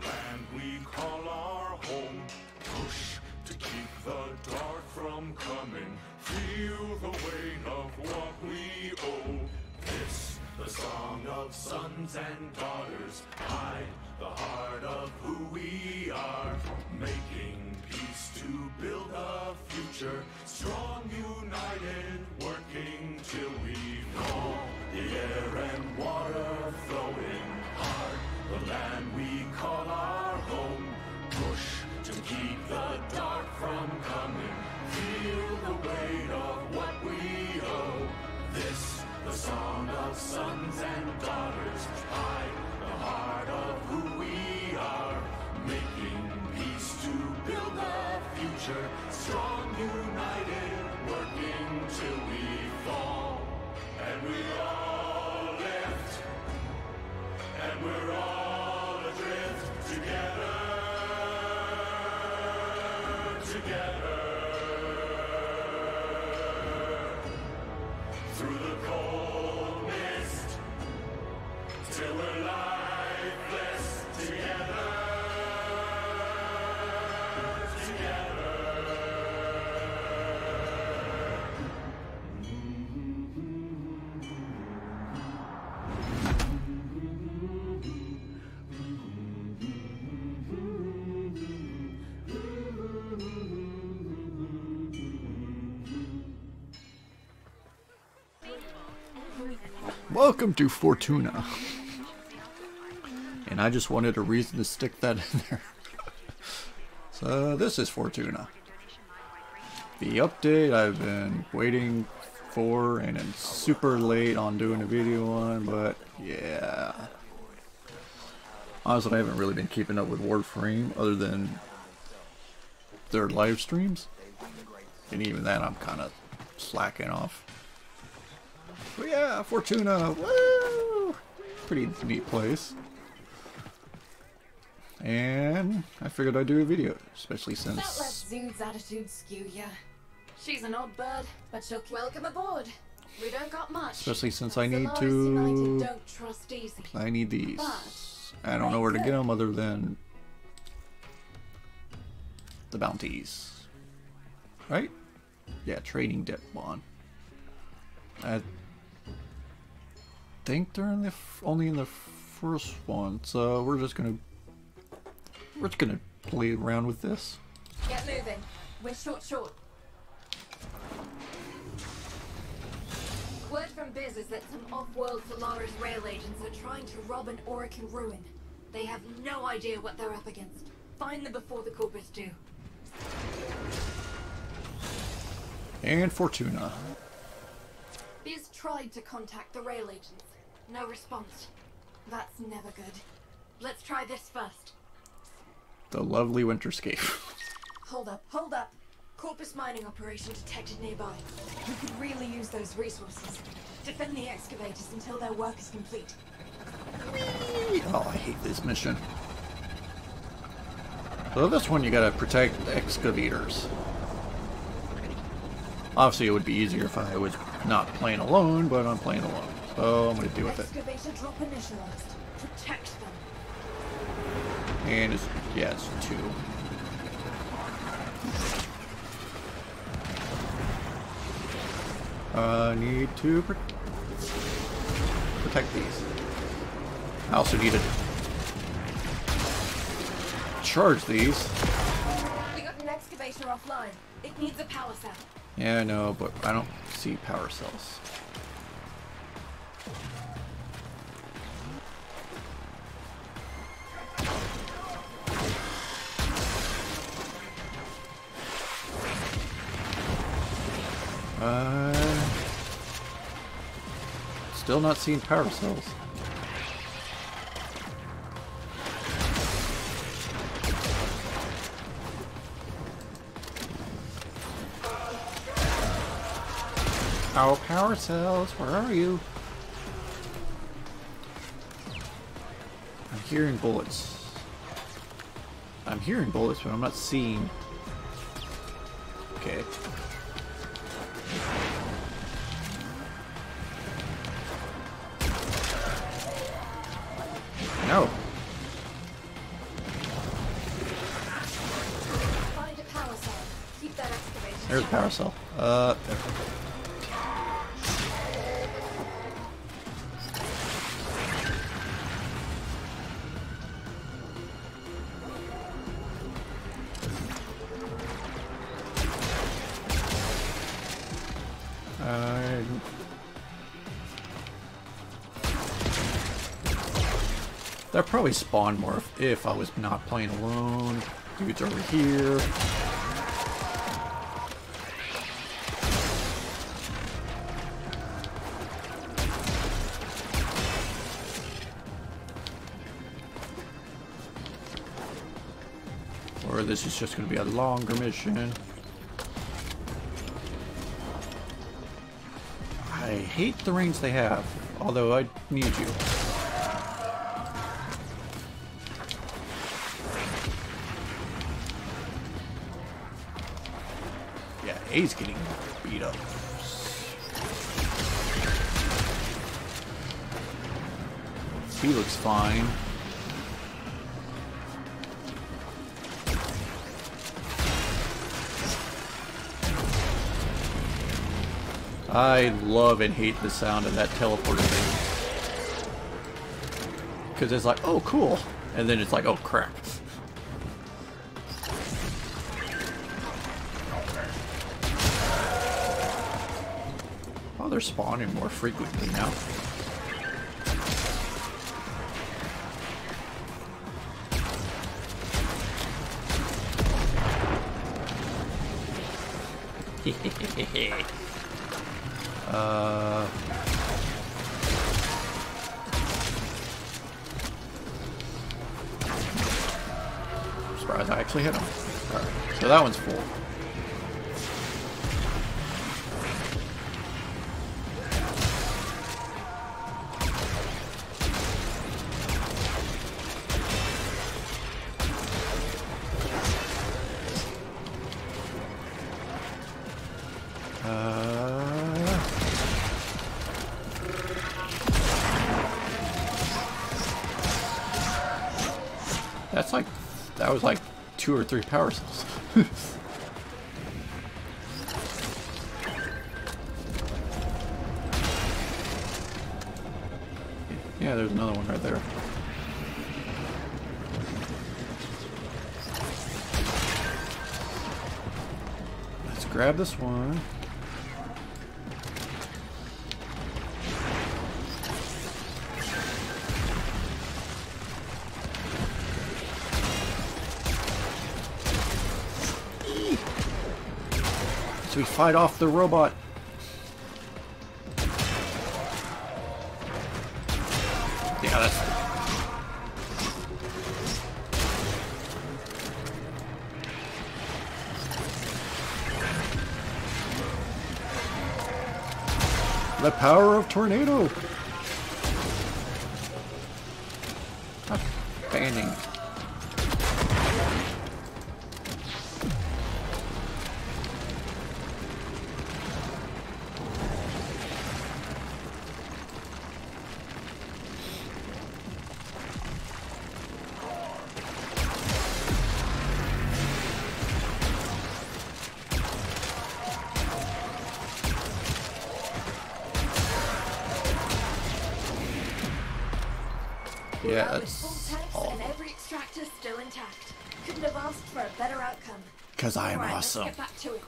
the land we call our home. Push to keep the dark from coming. Feel the weight of what we owe. This, the song of sons and daughters. Hide the heart of who we are. Making peace to build a future. Strong, united, working till we call the air and water flowing. Hard, the land we call our home. Push to keep the dark from coming. Feel the weight of what we owe. This, the song of sons and daughters. Hide the heart of who we are. Making peace to build a future. Strong, united, working till we fall. And we all lift. And we're all adrift together. Together. Welcome to Fortuna. And I just wanted a reason to stick that in there. So this is Fortuna. The update I've been waiting for and I'm super late on doing a video on, but yeah. Honestly, I haven't really been keeping up with Warframe other than their live streams. And even then I'm kind of slacking off. But yeah, Fortuna, woo! Pretty neat place. And I figured I'd do a video, especially since... Don't let Zood's attitude skew ya. She's an odd bird, but she'll welcome aboard. We don't got much. Especially since I need to... I need these. But I don't know where to get them other than... the bounties. Right? Yeah, trading debt bond. I think they're in the only in the first one, so we're just gonna play around with this. Get moving. We're short. Word from Biz is that some off-world Solaris rail agents are trying to rob an Oricon ruin. They have no idea what they're up against. Find them before the Corpus do. And Fortuna. Biz tried to contact the rail agents. No response. That's never good. Let's try this first. The lovely Winterscape. Hold up. Corpus mining operation detected nearby. We could really use those resources. Defend the excavators until their work is complete. Whee! Oh, I hate this mission. So this one you gotta protect the excavators. Obviously it would be easier if I was not playing alone, but I'm playing alone. So I'm going to deal with it. Protect them. And it's, yeah, it's two. I need to protect these. I also need to charge these. We got an excavator offline. It needs a power cell. Yeah, I know, but I don't see power cells. Still not seeing power cells. Oh, power cells, where are you? I'm hearing bullets, but I'm not seeing. Okay. No. There's a power cell. There. That probably spawned more if I was not playing alone. Dude's over here. Or this is just going to be a longer mission. I hate the range they have, although I need you. He's getting beat up. He looks fine. I love and hate the sound of that teleporter thing. Because it's like, oh, cool. And then it's like, oh, crap. They're spawning more frequently now. I'm surprised I actually hit him. All right, so that one's full. That's like, that was like 2 or 3 power cells. Yeah, there's another one right there. Let's grab this one. We fight off the robot. Yeah, that's... The power of tornado. Not banning. Yeah, that's all. And every extractor still intact. Couldn't have asked for a better outcome. Cause I am awesome. Let's get back to it.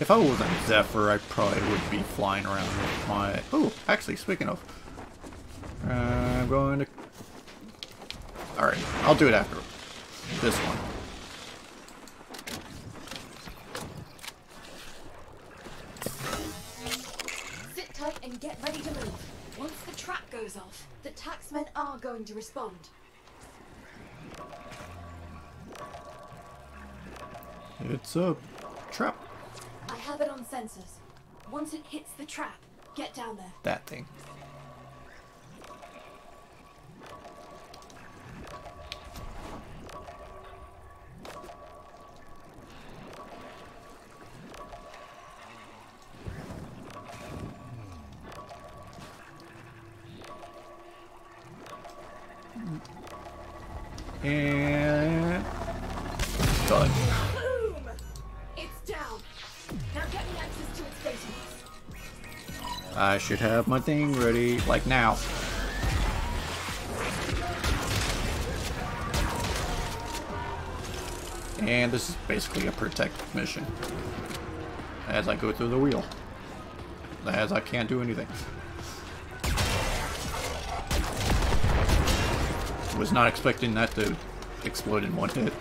If I wasn't Zephyr, I probably would be flying around with my. Oh, actually, speaking of, I'm going to. Alright, I'll do it after this one. Sit tight and get ready to move. Once the trap goes off, the taxmen are going to respond. It's a trap. I have it on sensors. Once it hits the trap, get down there. That thing. And done. Boom! It's down. Now get me access to its data. I should have my thing ready, like now. And this is basically a protect mission. As I go through the wheel. As I can't do anything. Was not expecting that to explode in one hit.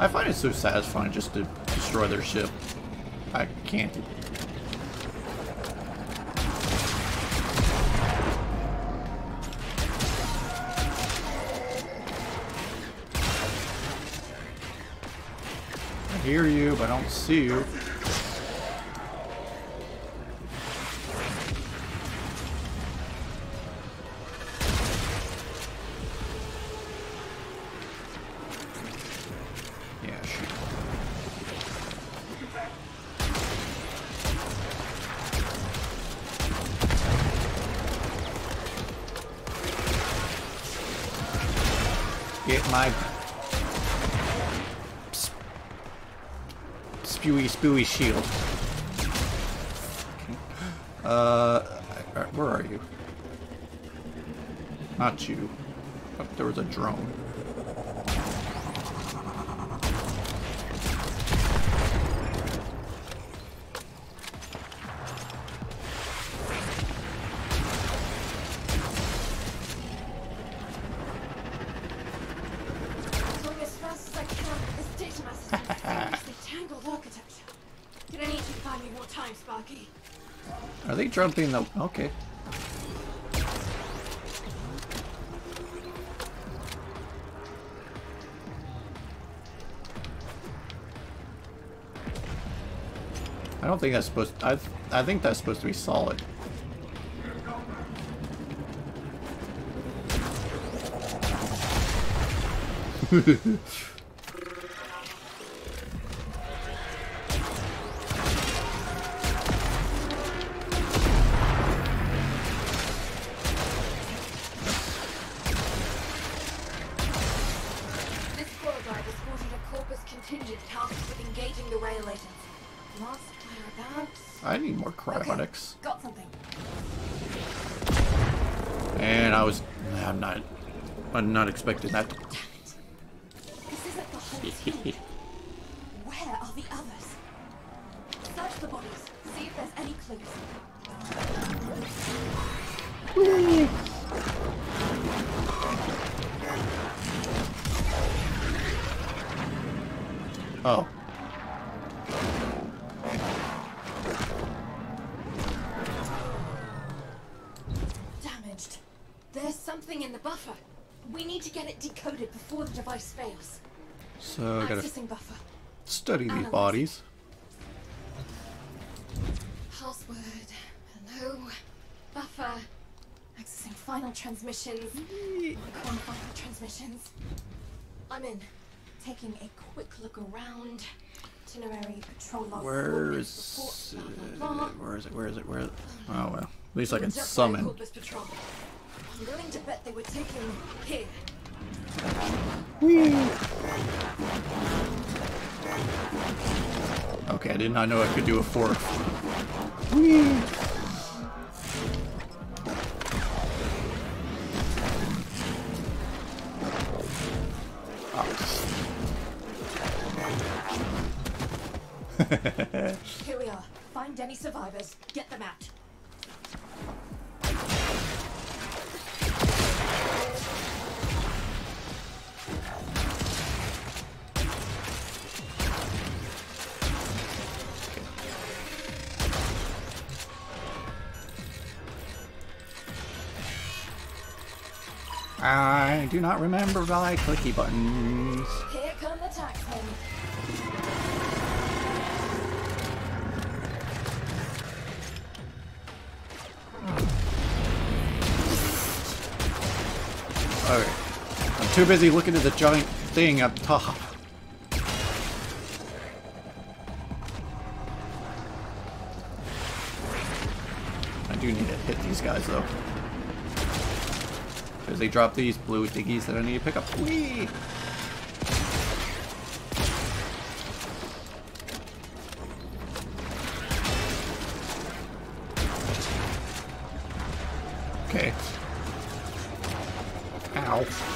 I find it so satisfying just to destroy their ship. I can't. I hear you, but I don't see you. Yeah, shoot. Get my spewy shield. Where are you? Not you. Oh, there was a drone. Jumping though, okay. I don't think that's supposed to, I think that's supposed to be solid. I'm not expecting that. This isn't the whole thing. Where are the others? Search the bodies. See if there's any clues. Oh. Damaged. There's something in the buffer. We need to get it decoded before the device fails. So I gotta study these bodies. Password. Hello. Buffer. Accessing final transmissions. Unquantified transmissions. I'm in. Taking a quick look around. Itinerary patrol logs. Where is it? Where is it? Where is it? Where is it? Oh well. At least I can summon. I'm willing to bet they were taken here. Whee. Okay, I did not know I could do a fourth. Whee. Oh. Here we are. Find any survivors. Get them out. I do not remember my clicky buttons. Here come the taxmen. Okay. I'm too busy looking at the giant thing up top. do need to hit these guys, though. Because they drop these blue diggies that I need to pick up. Whee! Okay. Ow.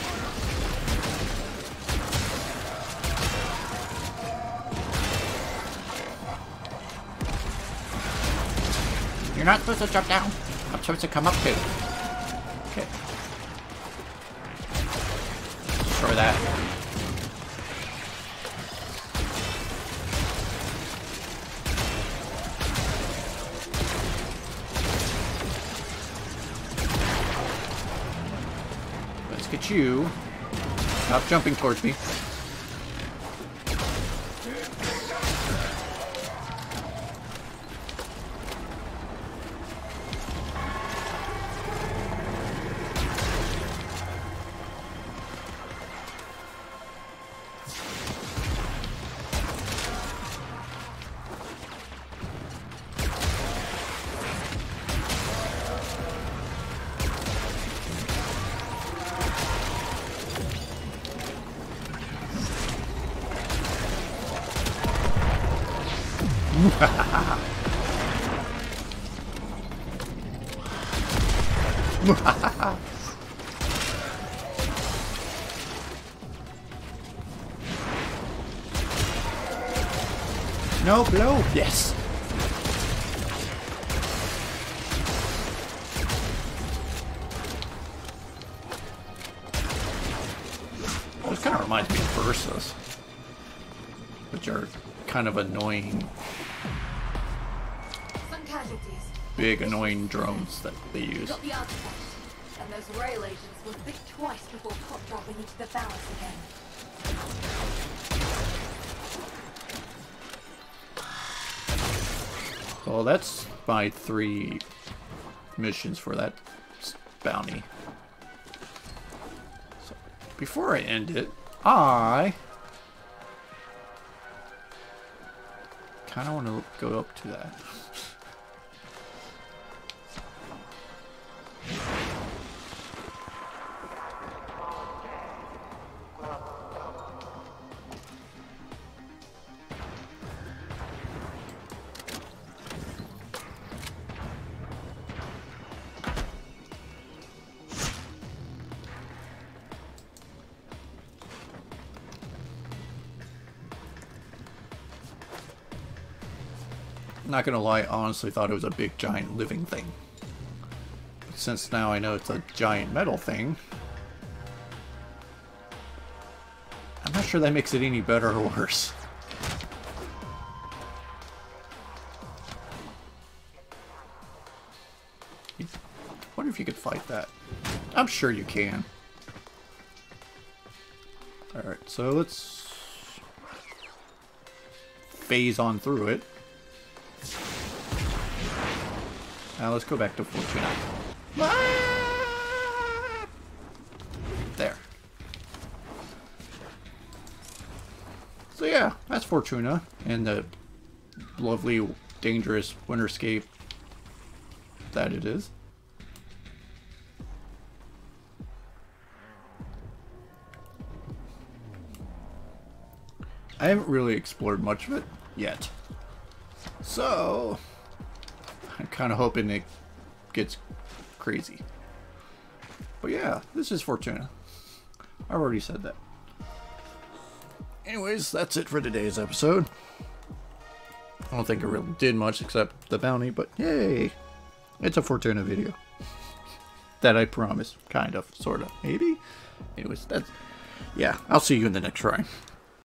You're not supposed to drop down. I'm supposed to come up too. Okay. Destroy that. Let's get you. Stop jumping towards me. No blow. Yes. Well, this kind of reminds me of Bursas, which are kind of annoying. Big annoying drones that they use. Got the artifact, and those rail agents will think twice before top dropping into the balance again. Well, that's my 3 missions for that bounty. So before I end it, I kind of want to go up to that. Not gonna lie, I honestly thought it was a big giant living thing. But since now I know it's a giant metal thing, I'm not sure that makes it any better or worse. I wonder if you could fight that. I'm sure you can. Alright, so let's phase on through it. Now let's go back to Fortuna. Ah! There. So yeah, that's Fortuna and the lovely, dangerous Winterscape that it is. I haven't really explored much of it yet. So I'm kind of hoping it gets crazy. But yeah, this is Fortuna. I've already said that. Anyways, that's it for today's episode. I don't think it really did much except the bounty, but yay! It's a Fortuna video. That I promise. Kind of. Sort of. Maybe? Anyways, that's... yeah, I'll see you in the next try.